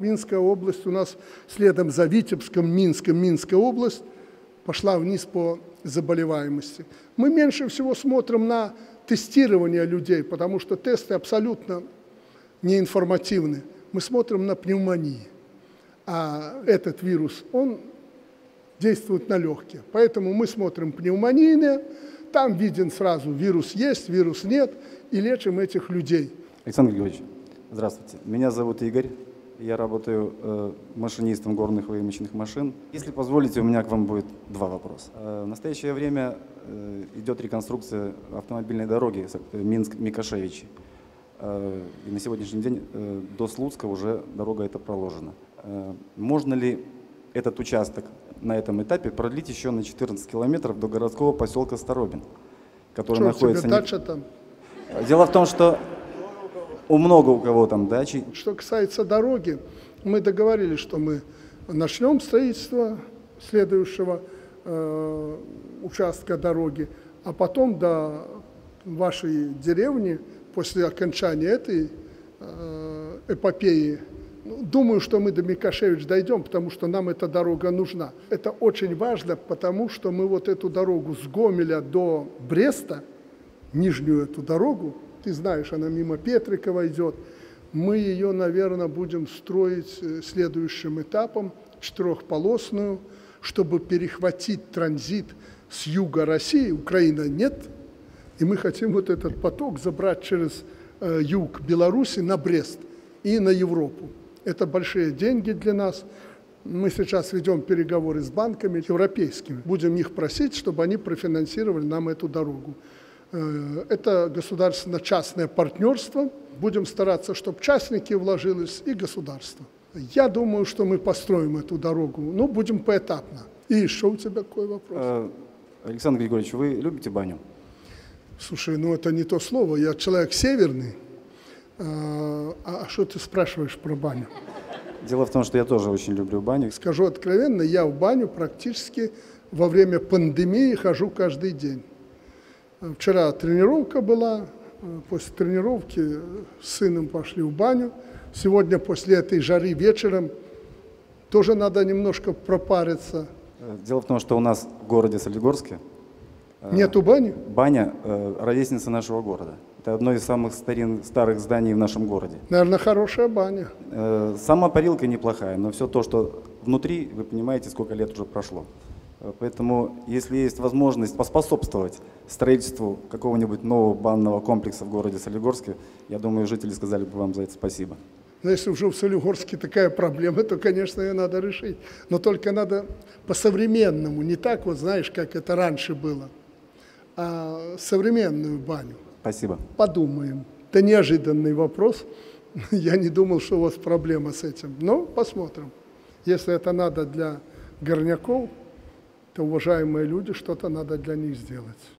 Минская область у нас следом за Витебском, Минском, Минская область пошла вниз по заболеваемости. Мы меньше всего смотрим на тестирование людей, потому что тесты абсолютно неинформативны. Мы смотрим на пневмонии, а этот вирус, он действует на легкие. Поэтому мы смотрим пневмонии, там виден сразу вирус есть, вирус нет, и лечим этих людей. Александр Григорьевич, здравствуйте. Меня зовут Игорь, я работаю машинистом горных выемочных машин. Если позволите, у меня к вам будет два вопроса. В настоящее время идет реконструкция автомобильной дороги Минск-Микошевичи. И на сегодняшний день до Слуцка уже дорога эта проложена. Можно ли этот участок на этом этапе продлить еще на 14 километров до городского поселка Старобин, который находится... Дальше там? Дело в том, что много у кого там дачи. Что касается дороги, мы договорились, что мы начнем строительство следующего участка дороги, а потом до вашей деревни, после окончания этой эпопеи, думаю, что мы до Микашевича дойдем, потому что нам эта дорога нужна. Это очень важно, потому что мы вот эту дорогу с Гомеля до Бреста, нижнюю эту дорогу, ты знаешь, она мимо Петрикова идет, мы ее, наверное, будем строить следующим этапом, четырехполосную, чтобы перехватить транзит с юга России, Украины нет, и мы хотим вот этот поток забрать через юг Беларуси на Брест и на Европу. Это большие деньги для нас. Мы сейчас ведем переговоры с банками европейскими. Будем их просить, чтобы они профинансировали нам эту дорогу. Это государственно-частное партнерство. Будем стараться, чтобы частники вложились и государство. Я думаю, что мы построим эту дорогу, но будем поэтапно. И еще у тебя какой вопрос? Александр Григорьевич, вы любите баню? Слушай, ну это не то слово. Я человек северный. А что ты спрашиваешь про баню? Дело в том, что я тоже очень люблю баню. Скажу откровенно, я в баню практически во время пандемии хожу каждый день. Вчера тренировка была, после тренировки с сыном пошли в баню. Сегодня после этой жары вечером тоже надо немножко пропариться. Дело в том, что у нас в городе Солигорске нету бани? Баня ровесница нашего города. Это одно из самых старых зданий в нашем городе. Наверное, хорошая баня. Сама парилка неплохая, но все то, что внутри, вы понимаете, сколько лет уже прошло. Поэтому, если есть возможность поспособствовать строительству какого-нибудь нового банного комплекса в городе Солигорске, я думаю, жители сказали бы вам за это спасибо. Но если уже в Солигорске такая проблема, то, конечно, ее надо решить. Но только надо по-современному, не так вот, знаешь, как это раньше было, а современную баню. Спасибо. Подумаем. Это неожиданный вопрос. Я не думал, что у вас проблема с этим. Но посмотрим. Если это надо для горняков, то, уважаемые люди, что-то надо для них сделать.